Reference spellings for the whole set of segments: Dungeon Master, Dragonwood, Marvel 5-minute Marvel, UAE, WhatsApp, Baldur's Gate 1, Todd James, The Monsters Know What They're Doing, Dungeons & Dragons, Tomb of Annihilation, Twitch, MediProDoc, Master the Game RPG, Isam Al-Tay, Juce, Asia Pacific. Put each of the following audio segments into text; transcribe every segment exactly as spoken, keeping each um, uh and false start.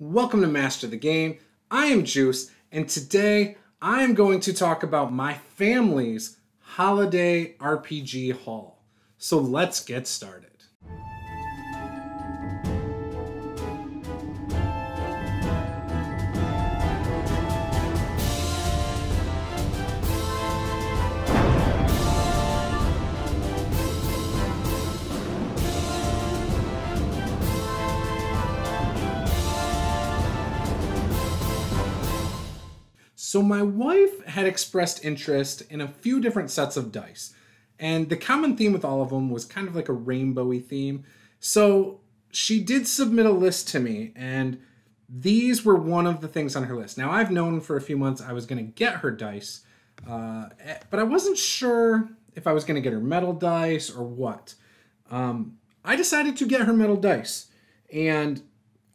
Welcome to Master the Game. I am Juice, and today I am going to talk about my family's holiday R P G haul. So let's get started. So my wife had expressed interest in a few different sets of dice, and the common theme with all of them was kind of like a rainbowy theme. So she did submit a list to me, and these were one of the things on her list. Now, I've known for a few months I was going to get her dice, uh, but I wasn't sure if I was going to get her metal dice or what. Um, I decided to get her metal dice, and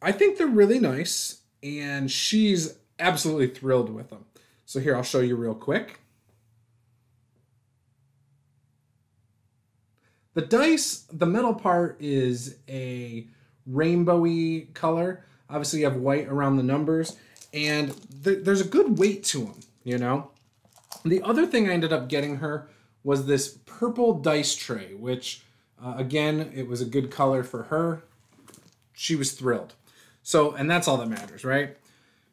I think they're really nice, and she's absolutely thrilled with them. So here, I'll show you real quick. The dice, the metal part is a rainbowy color. Obviously you have white around the numbers, and th there's a good weight to them, you know? The other thing I ended up getting her was this purple dice tray, which uh, again, it was a good color for her. She was thrilled. So, and that's all that matters, right?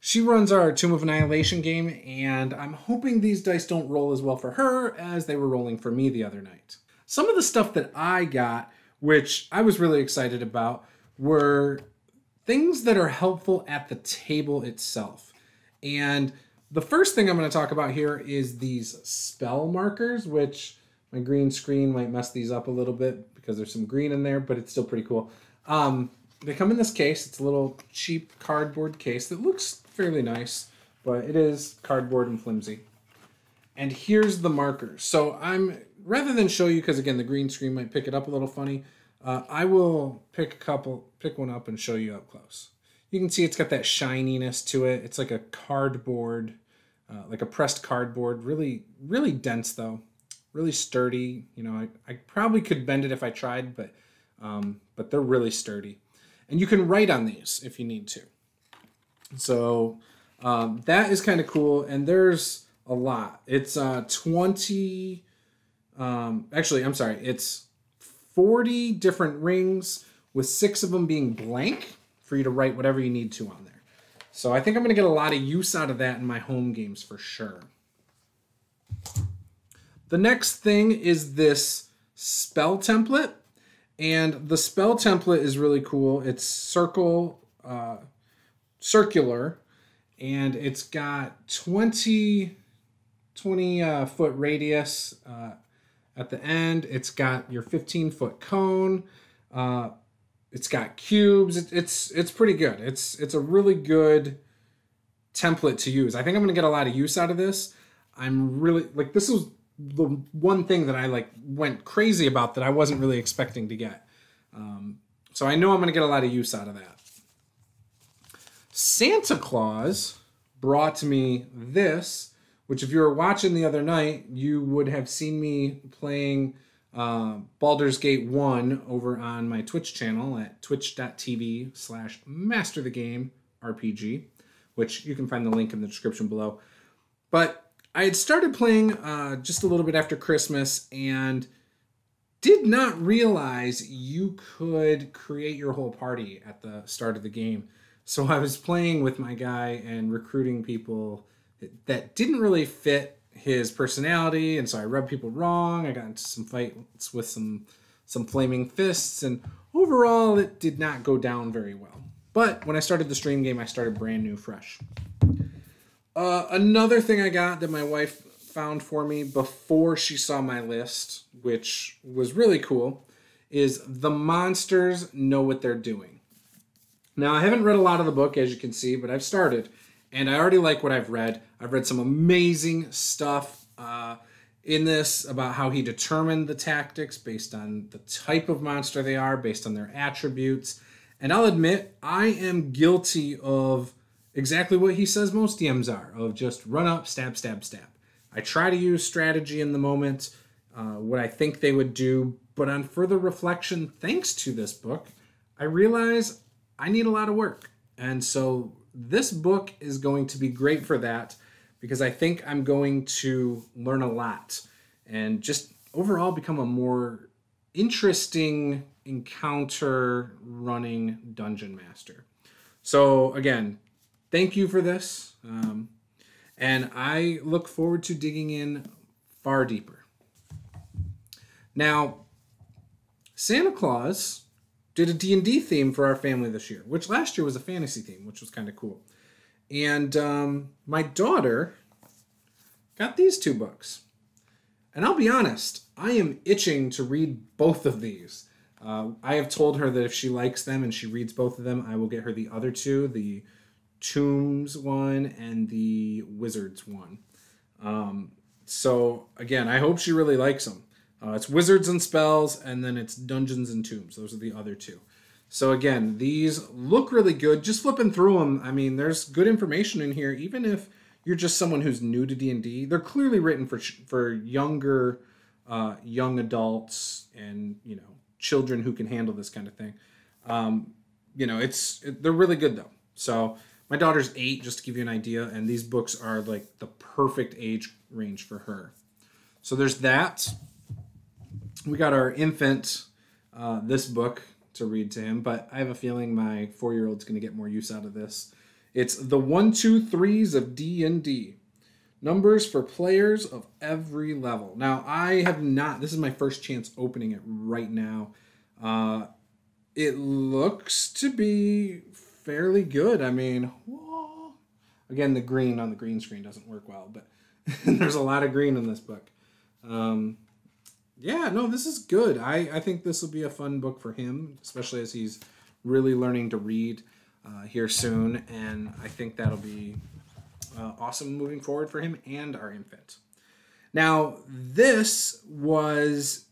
She runs our Tomb of Annihilation game, and I'm hoping these dice don't roll as well for her as they were rolling for me the other night. Some of the stuff that I got, which I was really excited about, were things that are helpful at the table itself. And the first thing I'm going to talk about here is these spell markers, which my green screen might mess these up a little bit because there's some green in there, but it's still pretty cool. Um, they come in this case. It's a little cheap cardboard case that looks fairly nice, but it is cardboard and flimsy. And here's the markers. So I'm, rather than show you, because again, the green screen might pick it up a little funny, uh, I will pick a couple, pick one up and show you up close. You can see it's got that shininess to it. It's like a cardboard, uh, like a pressed cardboard, really, really dense though, really sturdy. You know, I, I probably could bend it if I tried, but, um, but they're really sturdy. And you can write on these if you need to. So um, that is kind of cool, and there's a lot. It's uh, twenty, um, actually, I'm sorry, it's forty different rings with six of them being blank for you to write whatever you need to on there. So I think I'm going to get a lot of use out of that in my home games for sure. The next thing is this spell template, and the spell template is really cool. It's circle... Uh, circular, and it's got twenty, twenty uh, foot radius uh, at the end. It's got your fifteen foot cone. Uh, it's got cubes. It, it's it's pretty good. It's it's a really good template to use. I think I'm gonna get a lot of use out of this. I'm really like this was the one thing that I like went crazy about that I wasn't really expecting to get. Um, so I know I'm gonna get a lot of use out of that. Santa Claus brought me this, which if you were watching the other night, you would have seen me playing uh, Baldur's Gate one over on my Twitch channel at twitch dot t v slash master the game R P G, which you can find the link in the description below. But I had started playing uh, just a little bit after Christmas and did not realize you could create your whole party at the start of the game. So I was playing with my guy and recruiting people that didn't really fit his personality, and so I rubbed people wrong. I got into some fights with some some flaming fists, and overall it did not go down very well. But when I started the stream game, I started brand new, fresh. Uh, another thing I got that my wife found for me before she saw my list, which was really cool, is The Monsters Know What They're Doing. Now, I haven't read a lot of the book, as you can see, but I've started, and I already like what I've read. I've read some amazing stuff uh, in this about how he determined the tactics based on the type of monster they are, based on their attributes. And I'll admit, I am guilty of exactly what he says most D Ms are, of just run up, stab, stab, stab. I try to use strategy in the moment, uh, what I think they would do, but on further reflection, thanks to this book, I realize I need a lot of work, And so this book is going to be great for that, because I think I'm going to learn a lot and just overall become a more interesting encounter running dungeon master. So again, thank you for this. Um, and I look forward to digging in far deeper. Now, Santa Claus did a D and D theme for our family this year, which last year was a fantasy theme, which was kind of cool. And um, my daughter got these two books. And I'll be honest, I am itching to read both of these. Uh, I have told her that if she likes them and she reads both of them, I will get her the other two, the Tombs one and the Wizards one. Um, so, again, I hope she really likes them. Uh, it's Wizards and Spells, and then it's Dungeons and Tombs. Those are the other two. So, again, these look really good. Just flipping through them, I mean, there's good information in here, even if you're just someone who's new to D and D. They're clearly written for for younger, uh, young adults and, you know, children who can handle this kind of thing. Um, you know, it's it, they're really good, though. So my daughter's eight, just to give you an idea, and these books are, like, the perfect age range for her. So there's that. We got our infant uh, this book to read to him, but I have a feeling my four-year-old's going to get more use out of this. It's The One, Two, Threes of D and D. Numbers for players of every level. Now, I have not... This is my first chance opening it right now. Uh, it looks to be fairly good. I mean, whoa. Again, the green on the green screen doesn't work well, but there's a lot of green in this book. Um... Yeah, no, this is good. I, I think this will be a fun book for him, especially as he's really learning to read uh, here soon. And I think that'll be uh, awesome moving forward for him and our infant. Now, this was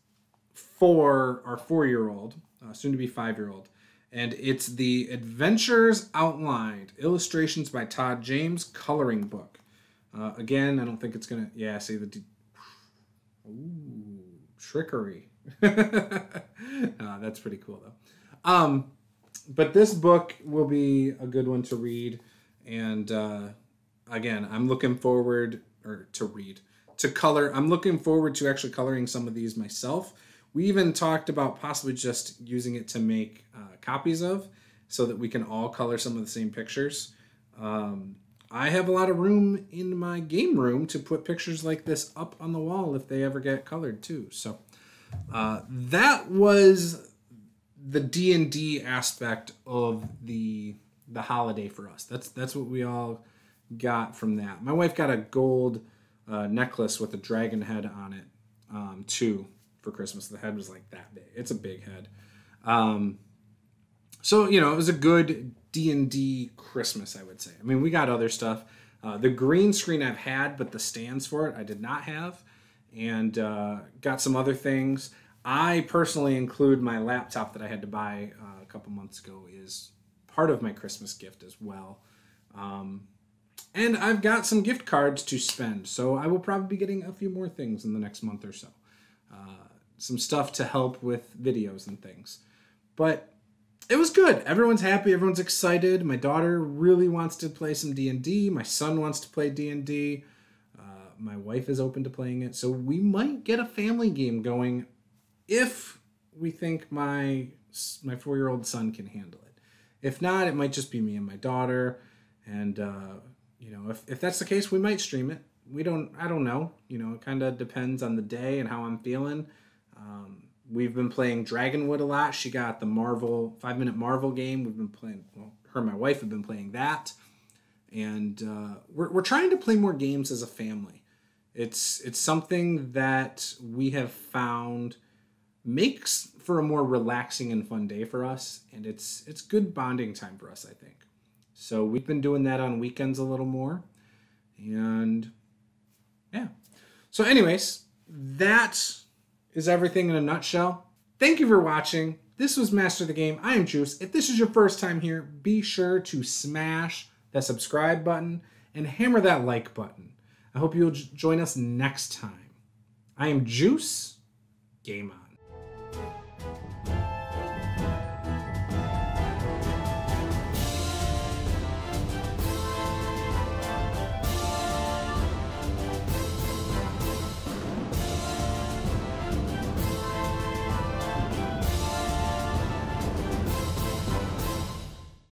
for our four-year-old, uh, soon-to-be five-year-old. And it's the Adventures Outlined, Illustrations by Todd James, Coloring Book. Uh, again, I don't think it's going to... Yeah, see the... De Ooh. Trickery. uh, that's pretty cool, though. Um, but this book will be a good one to read. And uh, again, I'm looking forward or to read, to color. I'm looking forward to actually coloring some of these myself. We even talked about possibly just using it to make uh, copies of so that we can all color some of the same pictures. Um, I have a lot of room in my game room to put pictures like this up on the wall if they ever get colored too. So uh, that was the D and D aspect of the the holiday for us. That's that's what we all got from that. My wife got a gold uh, necklace with a dragon head on it um, too for Christmas. The head was like that big. It's a big head. Um, so you know it was a good D and D Christmas, I would say. I mean, we got other stuff. Uh, the green screen I've had, but the stands for it I did not have. And uh, got some other things. I personally include my laptop that I had to buy uh, a couple months ago is part of my Christmas gift as well. Um, and I've got some gift cards to spend, so I will probably be getting a few more things in the next month or so. Uh, some stuff to help with videos and things. But it was good. Everyone's happy. Everyone's excited. My daughter really wants to play some D and D. My son wants to play D and D. Uh, my wife is open to playing it. So we might get a family game going if we think my my four-year-old son can handle it. If not, it might just be me and my daughter. And, uh, you know, if, if that's the case, we might stream it. We don't, I don't know. You know, it kind of depends on the day and how I'm feeling. Um, We've been playing Dragonwood a lot. She got the Marvel five-minute Marvel game. We've been playing, well, her and my wife have been playing that. And uh, we're, we're trying to play more games as a family. It's, it's something that we have found makes for a more relaxing and fun day for us. And it's, it's good bonding time for us, I think. So we've been doing that on weekends a little more. And yeah. So anyways, that's... is everything in a nutshell. Thank you for watching. This was Master the Game. I am Juice. If this is your first time here, be sure to smash that subscribe button and hammer that like button. I hope you'll join us next time. I am Juice. Game on.